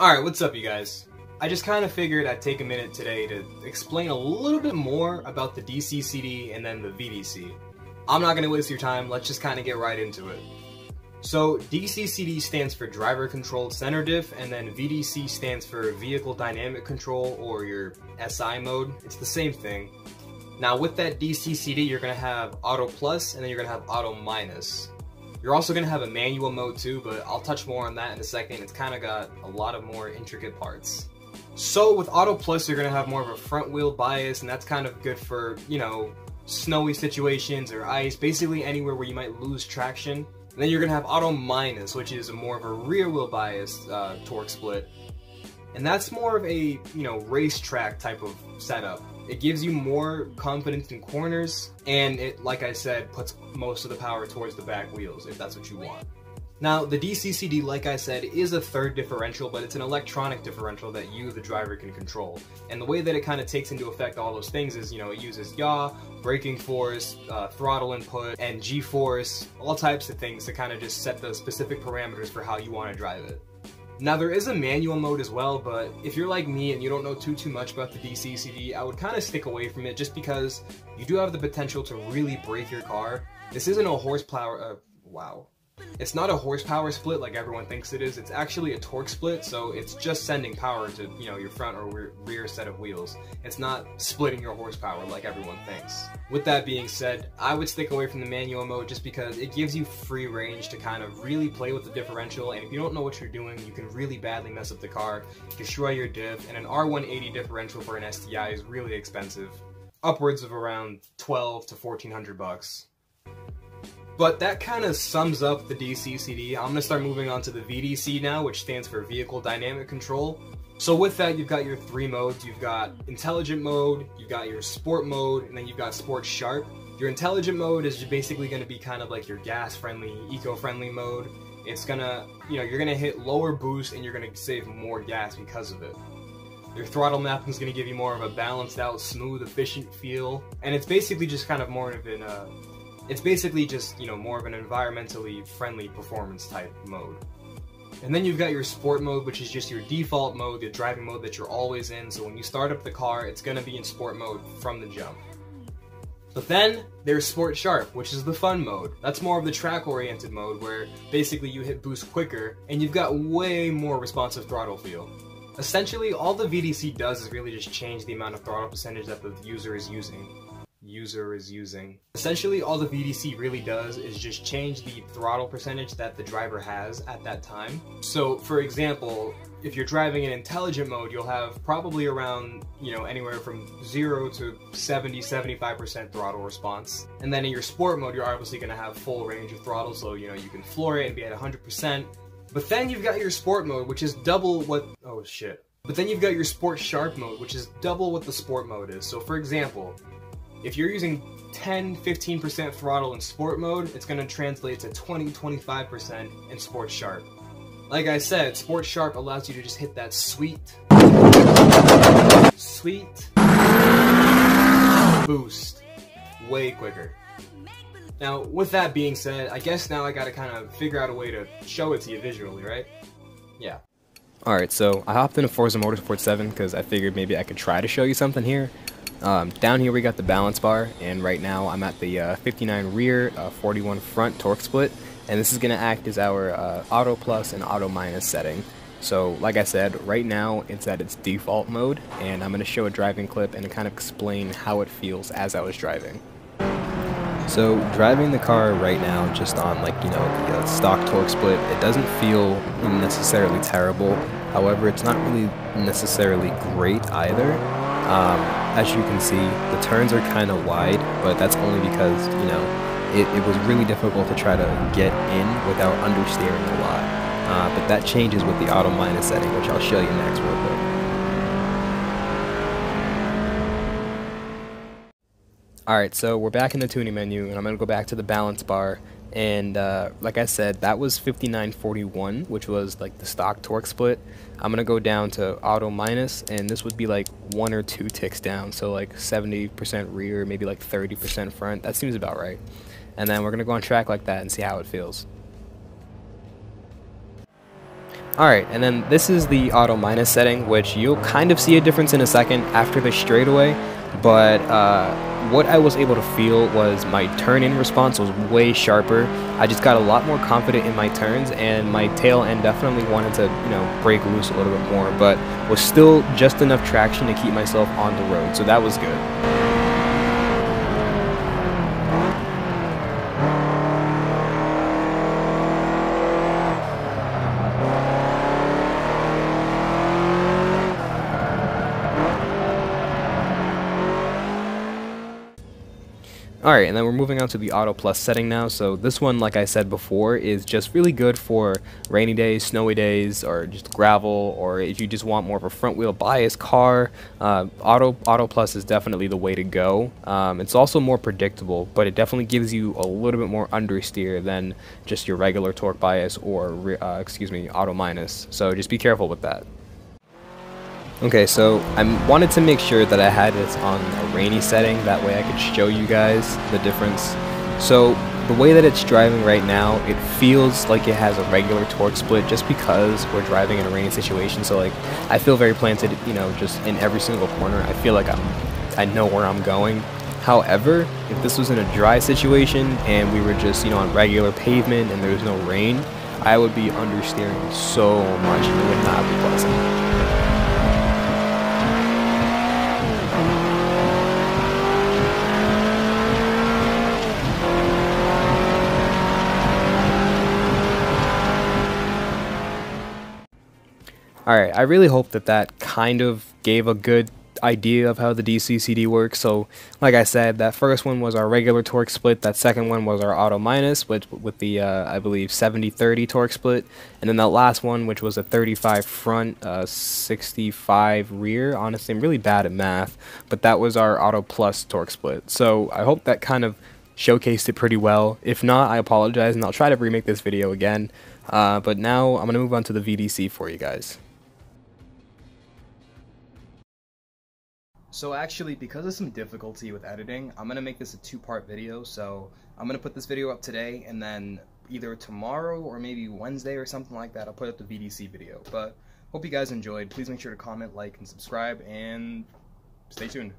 Alright, what's up you guys? I just kind of figured I'd take a minute today to explain a little bit more about the DCCD and then the VDC. I'm not going to waste your time, let's just kind of get right into it. So DCCD stands for Driver Controlled Center Diff, and then VDC stands for Vehicle Dynamic Control, or your SI mode. It's the same thing. Now with that DCCD, you're going to have Auto Plus and then you're going to have Auto Minus. You're also going to have a manual mode too, but I'll touch more on that in a second. It's kind of got a lot of more intricate parts. So with Auto Plus, you're going to have more of a front wheel bias, and that's kind of good for, you know, snowy situations or ice, basically anywhere where you might lose traction. And then you're going to have Auto Minus, which is more of a rear wheel bias torque split. And that's more of a, you know, racetrack type of setup. It gives you more confidence in corners, and it, like I said, puts most of the power towards the back wheels, if that's what you want. Now, the DCCD, like I said, is a third differential, but it's an electronic differential that you, the driver, can control. And the way that it kind of takes into effect all those things is, you know, it uses yaw, braking force, throttle input, and G-force, all types of things to kind of just set the specific parameters for how you want to drive it. Now there is a manual mode as well, but if you're like me and you don't know too much about the DCCD, I would kind of stick away from it just because you do have the potential to really break your car. This isn't a horsepower, wow. It's not a horsepower split like everyone thinks it is. It's actually a torque split, so it's just sending power to, you know, your front or rear set of wheels. It's not splitting your horsepower like everyone thinks. With that being said, I would stick away from the manual mode just because it gives you free range to kind of really play with the differential, and if you don't know what you're doing, you can really badly mess up the car, destroy your diff, and an R180 differential for an STI is really expensive, upwards of around $1,200 to $1,400. But that kind of sums up the DCCD. I'm going to start moving on to the VDC now, which stands for Vehicle Dynamic Control. So with that, you've got your three modes. You've got Intelligent Mode, you've got your Sport Mode, and then you've got Sport Sharp. Your Intelligent Mode is basically going to be kind of like your gas-friendly, eco-friendly mode. It's going to, you know, you're going to hit lower boost and you're going to save more gas because of it. Your throttle mapping is going to give you more of a balanced out, smooth, efficient feel. And it's basically just kind of more of an... It's basically just, you know, more of an environmentally friendly performance type mode. And then you've got your sport mode, which is just your default mode, your driving mode that you're always in. So when you start up the car, it's going to be in sport mode from the jump. But then there's Sport Sharp, which is the fun mode. That's more of the track-oriented mode where basically you hit boost quicker and you've got way more responsive throttle feel. Essentially, all the VDC does is really just change the amount of throttle percentage that the user is using. Essentially, all the VDC really does is just change the throttle percentage that the driver has at that time. So, for example, if you're driving in intelligent mode, you'll have probably around, you know, anywhere from 0 to 70-75% throttle response. And then in your sport mode, you're obviously going to have full range of throttle, so, you know, you can floor it and be at 100%. But then you've got your sport mode, which is double what... Oh, shit. But then you've got your Sport Sharp mode, which is double what the sport mode is. So, for example... If you're using 10-15% throttle in sport mode, it's going to translate to 20-25% in Sport Sharp. Like I said, Sport Sharp allows you to just hit that sweet boost way quicker. Now, with that being said, I guess now I got to kind of figure out a way to show it to you visually, right? Yeah. Alright, so I hopped into Forza Motorsport 7 because I figured maybe I could try to show you something here. Down here we got the balance bar, and right now I'm at the 59 rear, 41 front torque split, and this is going to act as our Auto Plus and Auto Minus setting. So like I said, right now it's at its default mode, and I'm going to show a driving clip and kind of explain how it feels as I was driving. So driving the car right now just on, like, you know, the stock torque split, it doesn't feel necessarily terrible. However, it's not really necessarily great either. As you can see, the turns are kind of wide, but that's only because, you know, it was really difficult to try to get in without understeering a lot. But that changes with the Auto Minus setting, which I'll show you next real quick. Alright, so we're back in the tuning menu, and I'm going to go back to the balance bar, and like I said, that was 59-41, which was like the stock torque split. I'm going to go down to Auto Minus, and this would be like 1 or 2 ticks down, so like 70% rear, maybe like 30% front, that seems about right. And then we're going to go on track like that and see how it feels. Alright, and then this is the auto minus setting, which you'll kind of see a difference in a second after the straightaway, but what I was able to feel was my turn-in response was way sharper. I just got a lot more confident in my turns, and my tail end definitely wanted to, you know, break loose a little bit more, but was still just enough traction to keep myself on the road, so that was good. Alright, and then we're moving on to the Auto Plus setting now. So this one, like I said before, is just really good for rainy days, snowy days, or just gravel, or if you just want more of a front wheel bias car. Auto Plus is definitely the way to go. It's also more predictable, but it definitely gives you a little bit more understeer than just your regular torque bias or, Auto Minus. So just be careful with that. Okay, so I wanted to make sure that I had this on a rainy setting, that way I could show you guys the difference. So the way that it's driving right now, it feels like it has a regular torque split just because we're driving in a rainy situation. So like, I feel very planted, you know, just in every single corner. I feel like I know where I'm going. However, if this was in a dry situation and we were just, you know, on regular pavement and there was no rain, I would be understeering so much and it would not be pleasant. Alright, I really hope that that kind of gave a good idea of how the DCCD works. So, like I said, that first one was our regular torque split, that second one was our auto minus, which with the, I believe, 70-30 torque split, and then that last one, which was a 35 front, 65 rear. Honestly, I'm really bad at math, but that was our auto plus torque split. So, I hope that kind of showcased it pretty well. If not, I apologize, and I'll try to remake this video again. But now, I'm going to move on to the VDC for you guys. So actually, because of some difficulty with editing, I'm going to make this a two-part video, so I'm going to put this video up today, and then either tomorrow or maybe Wednesday or something like that, I'll put up the VDC video. But hope you guys enjoyed. Please make sure to comment, like, and subscribe, and stay tuned.